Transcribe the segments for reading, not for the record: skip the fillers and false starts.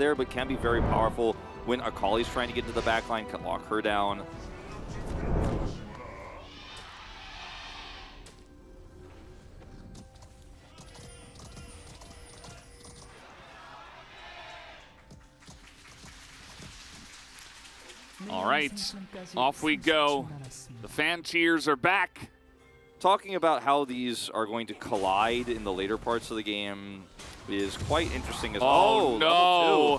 there, but can be very powerful when Akali's trying to get to the backline, can lock her down. All right, off we go. The fan cheers are back. Talking about how these are going to collide in the later parts of the game is quite interesting as well. Oh,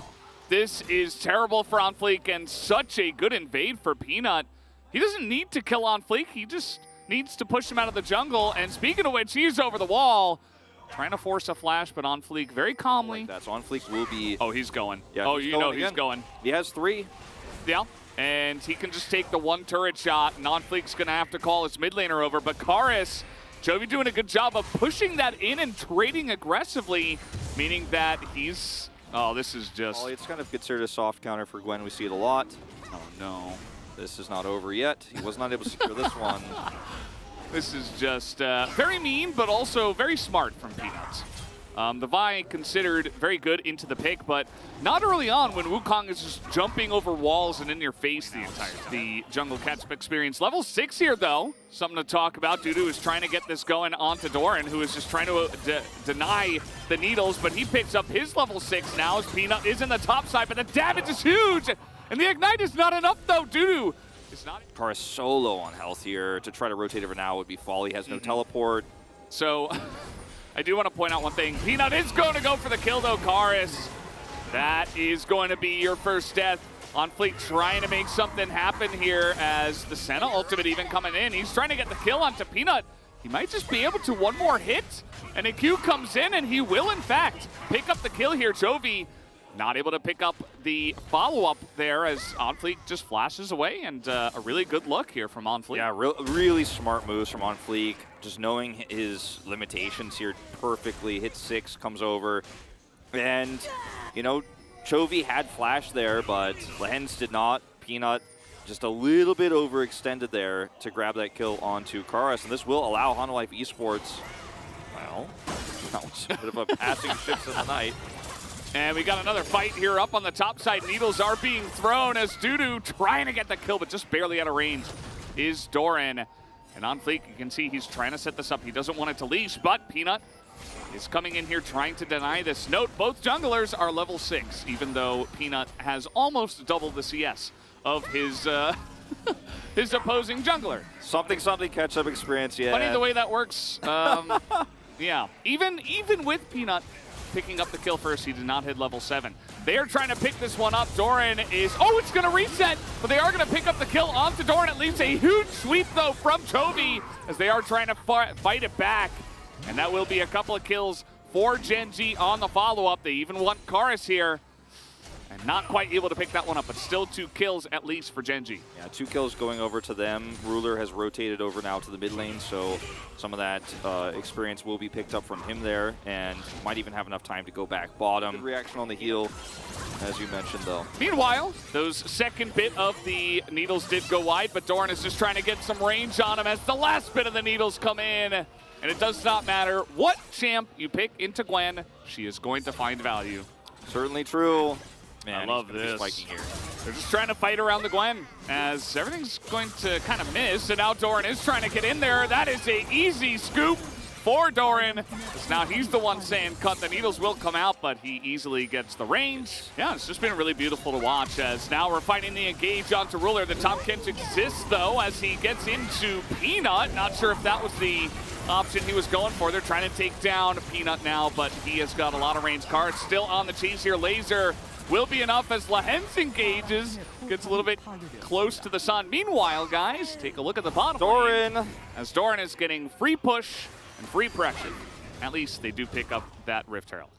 no. This is terrible for Onfleek and such a good invade for Peanut. He doesn't need to kill Onfleek. He just needs to push him out of the jungle. And speaking of which, he's over the wall. Trying to force a flash, but Onfleek very calmly. Like that. So Onfleek will be... Oh, he's going. Yeah, oh, you know he's going. He has three. Yeah. And he can just take the one turret shot. Onfleek's going to have to call his mid laner over. But Karis, Chovy doing a good job of pushing that in and trading aggressively, meaning that he's... Oh, this is just... It's kind of considered a soft counter for Gwen. We see it a lot. Oh, no. This is not over yet. He was not able to secure this one. This is just very mean, but also very smart from Peanuts. The Vi considered very good into the pick, but not early on when Wukong is just jumping over walls and in your face the entire time. The jungle catch-up experience. Level 6 here, though. Something to talk about. Dudu is trying to get this going onto Doran, who is just trying to deny the needles, but he picks up his level 6 now as Peanut is in the top side, but the damage is huge! And the Ignite is not enough, though. Dudu is not... Karis so low on health here. To try to rotate over now would be folly. He has no teleport. So... I do want to point out one thing. Peanut is going to go for the kill, though, Karis. That is going to be your first death. Onfleek trying to make something happen here as the Senna ultimate even coming in. He's trying to get the kill onto Peanut. He might just be able to one more hit. And a Q comes in, and he will, in fact, pick up the kill here. Chovy not able to pick up the follow-up there as Onfleek just flashes away, and a really good look here from Onfleek. Yeah, really smart moves from Onfleek. Just knowing his limitations here perfectly. Hit 6, comes over. And, you know, Chovy had flash there, but Lehends did not. Peanut just a little bit overextended there to grab that kill onto Karis. And this will allow Hanwha Life Esports, well, that was a bit of a passing shift of the night. And we got another fight here up on the top side. Needles are being thrown as Dudu trying to get the kill, but just barely out of range is Doran. And Onfleek, you can see he's trying to set this up. He doesn't want it to leash, but Peanut is coming in here trying to deny this. Note, both junglers are level 6, even though Peanut has almost double the CS of his his opposing jungler. Something catch-up experience, yeah. Funny the way that works. Yeah, even with Peanut picking up the kill first, he did not hit level 7. They are trying to pick this one up. Doran is, oh, it's going to reset, but they are going to pick up the kill onto Doran. It leaves a huge sweep, though, from Chovy as they are trying to fight it back. And that will be a couple of kills for Gen.G on the follow-up. They even want Karis here. And not quite able to pick that one up, but still 2 kills at least for Gen.G. Yeah, 2 kills going over to them. Ruler has rotated over now to the mid lane, so some of that experience will be picked up from him there, and might even have enough time to go back bottom. Good reaction on the heal, as you mentioned, though. Meanwhile, those second bit of the needles did go wide, but Doran is just trying to get some range on him as the last bit of the needles come in, and it does not matter what champ you pick into Gwen, she is going to find value. Certainly true. Man, I love this. Here. They're just trying to fight around the Gwen as everything's going to kind of miss. And now Doran is trying to get in there. That is an easy scoop for Doran. Now he's the one saying cut. The needles will come out, but he easily gets the range. Yeah, it's just been really beautiful to watch as now we're fighting the engage onto Ruler. The Tahm Kench exists, though, as he gets into Peanut. Not sure if that was the option he was going for. They're trying to take down Peanut now, but he has got a lot of range. Cards still on the chase here. Laser will be enough as Lehends engages, gets a little bit close to the sun. Meanwhile, guys, take a look at the bottom lane, as Doran is getting free push and free pressure. At least they do pick up that Rift Herald.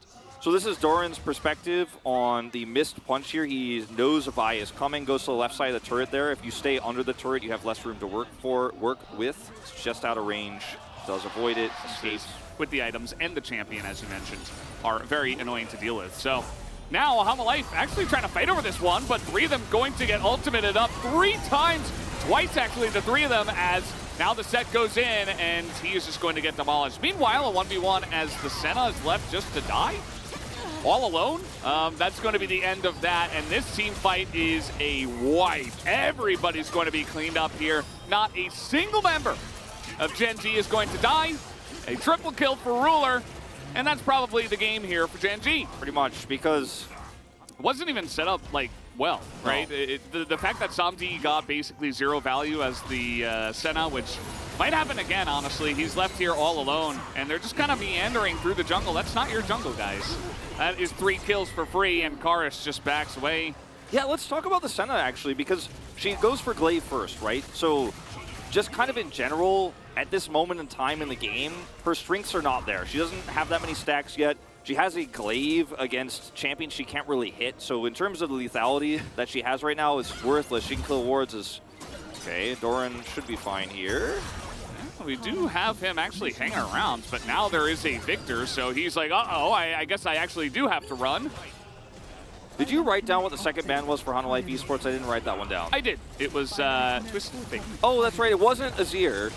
So this is Doran's perspective on the missed punch here. He knows Vi is coming, goes to the left side of the turret there. If you stay under the turret, you have less room to work with. It's just out of range. Does avoid it, escapes. With the items and the champion, as you mentioned, are very annoying to deal with. So. Now, Hanwha Life actually trying to fight over this one, but 3 of them going to get ultimated up 3 times, twice actually, the 3 of them, as now the set goes in, and he is just going to get demolished. Meanwhile, a 1v1 as the Senna is left just to die. all alone. That's going to be the end of that, and this team fight is a wipe. Everybody's going to be cleaned up here. Not a single member of Gen.G is going to die. A triple kill for Ruler, and that's probably the game here for Gen.G. Pretty much, because it wasn't even set up, like, well, right? No. The fact that Samdi got basically zero value as the Senna, which might happen again, honestly. He's left here all alone, and they're just kind of meandering through the jungle. That's not your jungle, guys. That is 3 kills for free, and Karis just backs away. Yeah, let's talk about the Senna, actually, because she goes for Glaive first, right? So just kind of in general, at this moment in time in the game, her strengths are not there. She doesn't have that many stacks yet. She has a Glaive against champions she can't really hit, so in terms of the lethality that she has right now, it's worthless. She can kill wards as... Okay, Doran should be fine here. Yeah, we do have him actually hanging around, but now there is a Victor, so he's like, uh-oh, I guess I actually do have to run. Did you write down what the second ban was for Hanwha Life Esports? I didn't write that one down. I did. It was Twisted Fate. Oh, that's right. It wasn't Azir.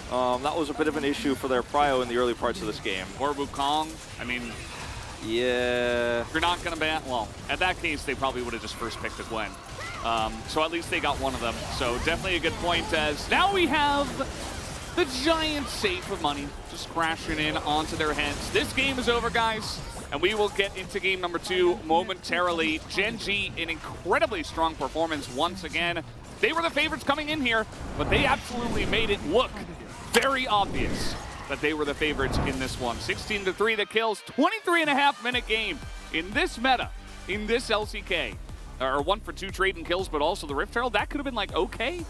That was a bit of an issue for their prio in the early parts of this game. Or Wukong. I mean... Yeah. You're not going to ban... Well, at that case, they probably would have just first picked a Gwen. So at least they got one of them. So definitely a good point as now we have the giant safe of money just crashing in onto their heads. This game is over, guys, and we will get into game number 2 momentarily. Gen.G, an incredibly strong performance once again. They were the favorites coming in here, but they absolutely made it look very obvious that they were the favorites in this one. 16-3 the kills, 23.5-minute game in this meta, in this LCK. Or 1 for 2 trade and kills, but also the Rift Herald. That could have been, like, okay.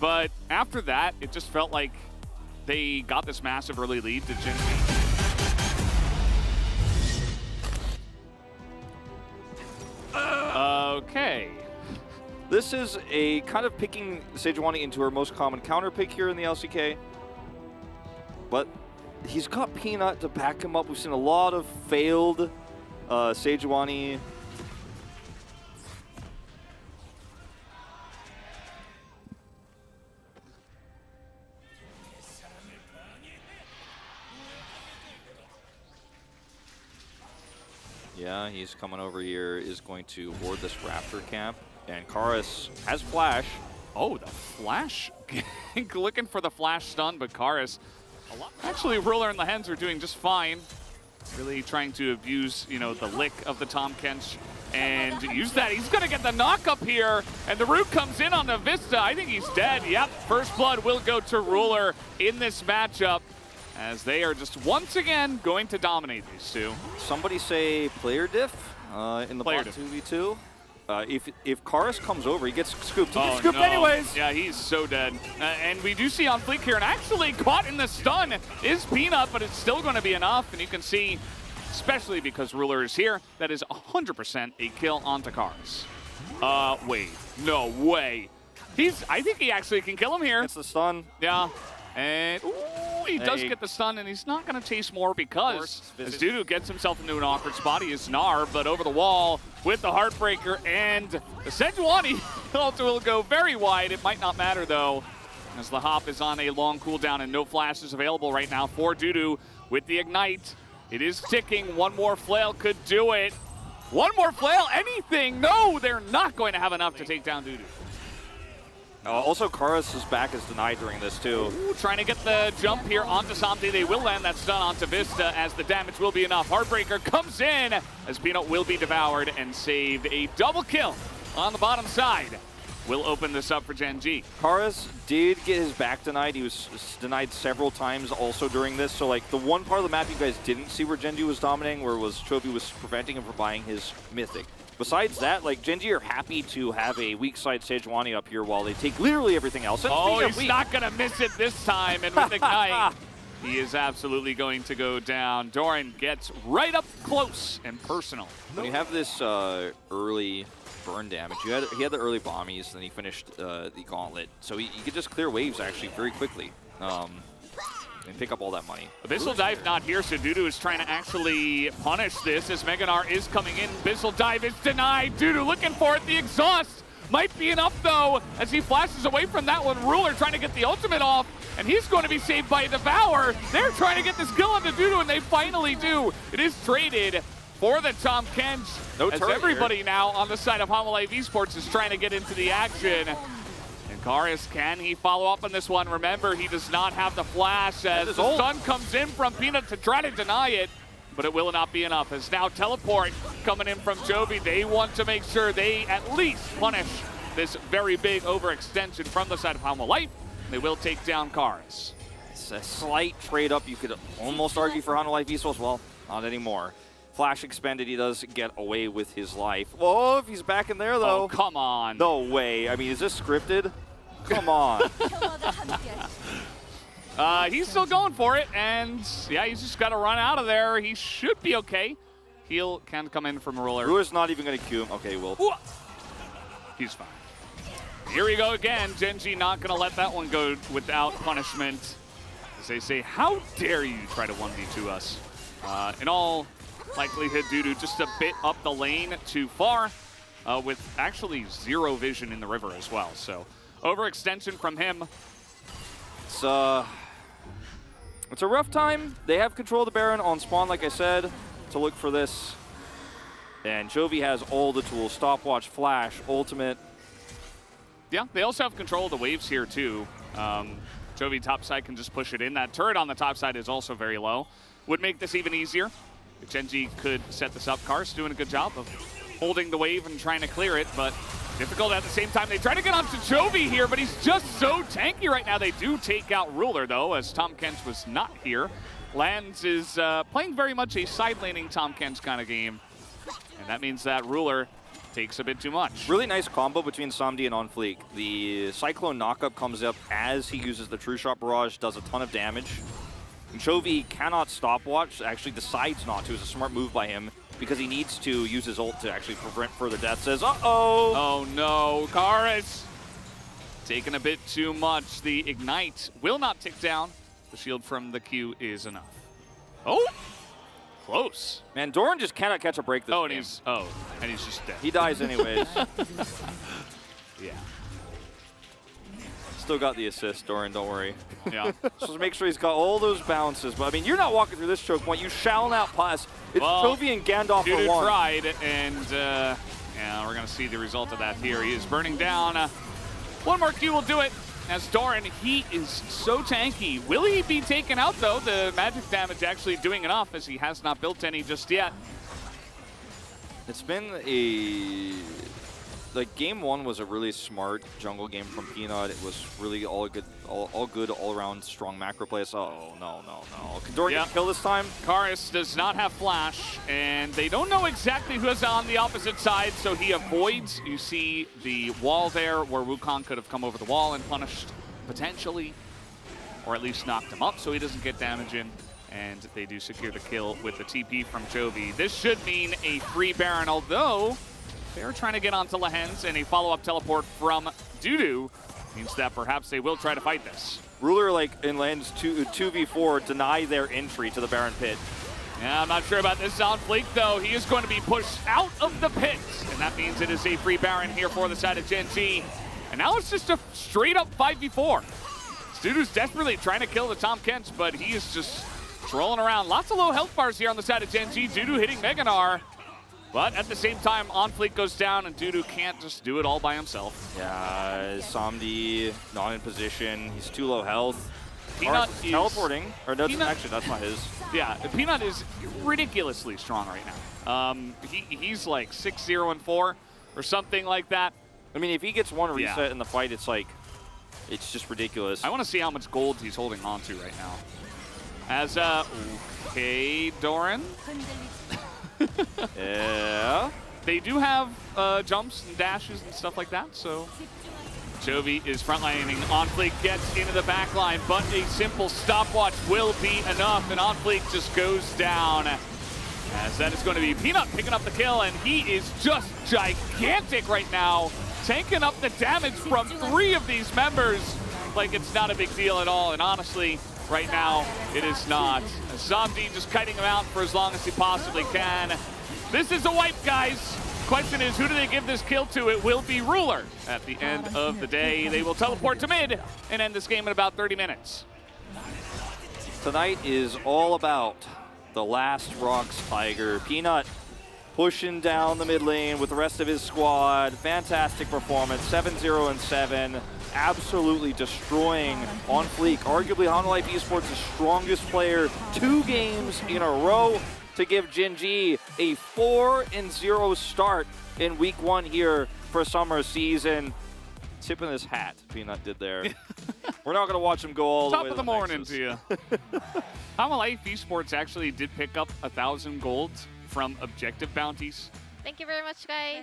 But after that, it just felt like they got this massive early lead to Gen.G. Okay. This is a kind of picking Sejuani into her most common counter pick here in the LCK. But he's got Peanut to back him up. We've seen a lot of failed Sejuani. Yeah, he's coming over here, is going to ward this Raptor camp. And Karis has Flash. Oh, the Flash? Looking for the Flash stun, but Karis... Actually, Ruler and Lehends are doing just fine. Really trying to abuse, you know, the lick of the Tahm Kench and use that. He's going to get the knock up here, and the root comes in on the Vista. I think he's dead. Yep, first blood will go to Ruler in this matchup, as they are just once again going to dominate these two. Somebody say player diff in the player bot 2v2. If Karis comes over, he gets scooped. He gets scooped anyways. Yeah, he's so dead. And we do see Onfleek here, and actually caught in the stun is Peanut, but it's still going to be enough. And you can see, especially because Ruler is here, that is 100% a kill onto Karis. Wait, no way. I think he actually can kill him here. It's the stun. Yeah, and ooh, he does get the stun, and he's not going to chase more because as Dudu gets himself into an awkward spot, he is Gnar, but over the wall with the Heartbreaker, and the Sejuani also will go very wide. It might not matter, though, as the hop is on a long cooldown and no flashes available right now for Dudu with the Ignite. It is ticking. One more flail could do it. One more flail, anything. No, they're not going to have enough to take down Dudu. Also, Karis' back is denied during this, too. Ooh, trying to get the jump here onto Samdi. They will land that stun onto Vista as the damage will be enough. Heartbreaker comes in as Peanut will be devoured and saved. A double kill on the bottom side will open this up for Gen.G. Karis did get his back denied. He was denied several times also during this. So, like, the one part of the map you guys didn't see where Gen.G was dominating, where was Chovy was preventing him from buying his Mythic. Besides that, like, Gen.G are happy to have a weak side Sejuani up here while they take literally everything else. And oh, he's not going to miss it this time. And with Ignite, he is absolutely going to go down. Doran gets right up close and personal. When you have this early burn damage, he had the early bombies, then he finished the gauntlet. So he could just clear waves, actually, very quickly. And pick up all that money. Abyssal Dive not here, so Dudu is trying to actually punish this as Gnar is coming in. Abyssal Dive is denied. Dudu looking for it. The exhaust might be enough, though, as he flashes away from that one. Ruler trying to get the ultimate off, and he's going to be saved by Devour. They're trying to get this kill onto Dudu, and they finally do. It is traded for the Tahm Kench. No turret as everybody here. Now on the side of Hanwha Life Esports is trying to get into the action. And Karis, can he follow up on this one? Remember, he does not have the flash as the stun comes in from Peanut to try to deny it, but it will not be enough. As now Teleport coming in from Chovy. They want to make sure they at least punish this very big overextension from the side of Hanwha Life. They will take down Karis. It's a slight trade up. You could almost argue for Hanwha Life Esports. Well, not anymore. Flash expended, he does get away with his life. Whoa, if he's back in there though. Oh, come on. No way. I mean, is this scripted? Come on. He's still going for it, and yeah, he's just got to run out of there. He should be okay. Heal can come in from Ruler. Ruler's not even going to queue him. Okay, Will. He's fine. Here we go again. Gen.G not going to let that one go without punishment. As they say, how dare you try to 1v2 us? In all likelihood, Dudu just a bit up the lane too far, with actually zero vision in the river as well. So overextension from him. It's a rough time. They have control of the Baron on spawn, like I said, to look for this. And Chovy has all the tools. Stopwatch, flash, ultimate. Yeah, they also have control of the waves here too. Chovy topside can just push it in. That turret on the top side is also very low. Would make this even easier. Gen.G could set this up. Karis doing a good job of holding the wave and trying to clear it, but difficult at the same time. They try to get onto Chovy here, but he's just so tanky right now. They do take out Ruler, though, as Tahm Kench was not here. Lehends is playing very much a side-laning Tahm Kench kind of game, and that means that Ruler takes a bit too much. Really nice combo between Samdi and Onfleek. The Cyclone knockup comes up as he uses the True Shot Barrage, does a ton of damage. And Chovy cannot stopwatch, actually decides not to. It's a smart move by him because he needs to use his ult to actually prevent further death. Says, oh no, Karis taking a bit too much. The Ignite will not tick down. The shield from the Q is enough. Oh! Close. Man, Doran just cannot catch a break this game. And he's just dead. He dies anyways. Yeah. Still got the assist, Doran, don't worry. Yeah. Just make sure he's got all those bounces. But I mean, you're not walking through this choke point. You shall not pass. It's Chovy and Gandalf for one. Tried, and yeah, we're going to see the result of that here. He is burning down. One more Q will do it. As Doran, he is so tanky. Will he be taken out, though? The magic damage actually doing enough, as he has not built any just yet. It's been a... Like, game one was a really smart jungle game from Peanut. It was really all good, all-around strong macro plays. Oh, no. Can Doran get a kill this time? Karis does not have flash, and they don't know exactly who is on the opposite side, so he avoids. You see the wall there where Wukong could have come over the wall and punished, potentially, or at least knocked him up so he doesn't get damage in. And they do secure the kill with the TP from Chovy. This should mean a free Baron, although... They're trying to get onto Lehends, and a follow-up teleport from Dudu means that perhaps they will try to fight this. Ruler, like in Lehends 2v4, deny their entry to the Baron pit. Yeah, I'm not sure about this. Onfleek, though, he is going to be pushed out of the pit, and that means it is a free Baron here for the side of Gen.G. And now it's just a straight-up 5v4. Dudu's desperately trying to kill the Tahm Kench, but he is just trolling around. Lots of low health bars here on the side of Gen.G. Dudu hitting Gnar. But at the same time, Onfleek goes down, and Dudu can't just do it all by himself. Yeah, Samdi not in position. He's too low health. Peanut is teleporting. Or that's, Peanut, actually, that's not his. Yeah, Peanut is ridiculously strong right now. He's like 6-0-4 or something like that. I mean, if he gets one reset in the fight, it's like, it's just ridiculous. I want to see how much gold he's holding on to right now. As okay, Doran. Yeah. They do have jumps and dashes and stuff like that, so... Chovy is frontlining. Onfleek gets into the backline, but a simple stopwatch will be enough, and Onfleek just goes down. As that is going to be Peanut picking up the kill, and he is just gigantic right now, tanking up the damage from three of these members like it's not a big deal at all, and honestly... Right now, it is not. Samdi just kiting him out for as long as he possibly can. This is a wipe, guys. Question is, who do they give this kill to? It will be Ruler. At the end of the day, they will teleport to mid and end this game in about 30 minutes. Tonight is all about the last Rocks Tiger. Peanut pushing down the mid lane with the rest of his squad. Fantastic performance, 7-0-7. Absolutely destroying Onfleek. Arguably, Hanwha Life Esports' strongest player, 2 games in a row to give Gen.G a 4-0 start in week 1 here for summer season. Tipping his hat, Peanut did there. We're not going to watch him go all the way to the morning to you. Hanwha Life Esports actually did pick up 1,000 golds from objective bounties. Thank you very much, guys.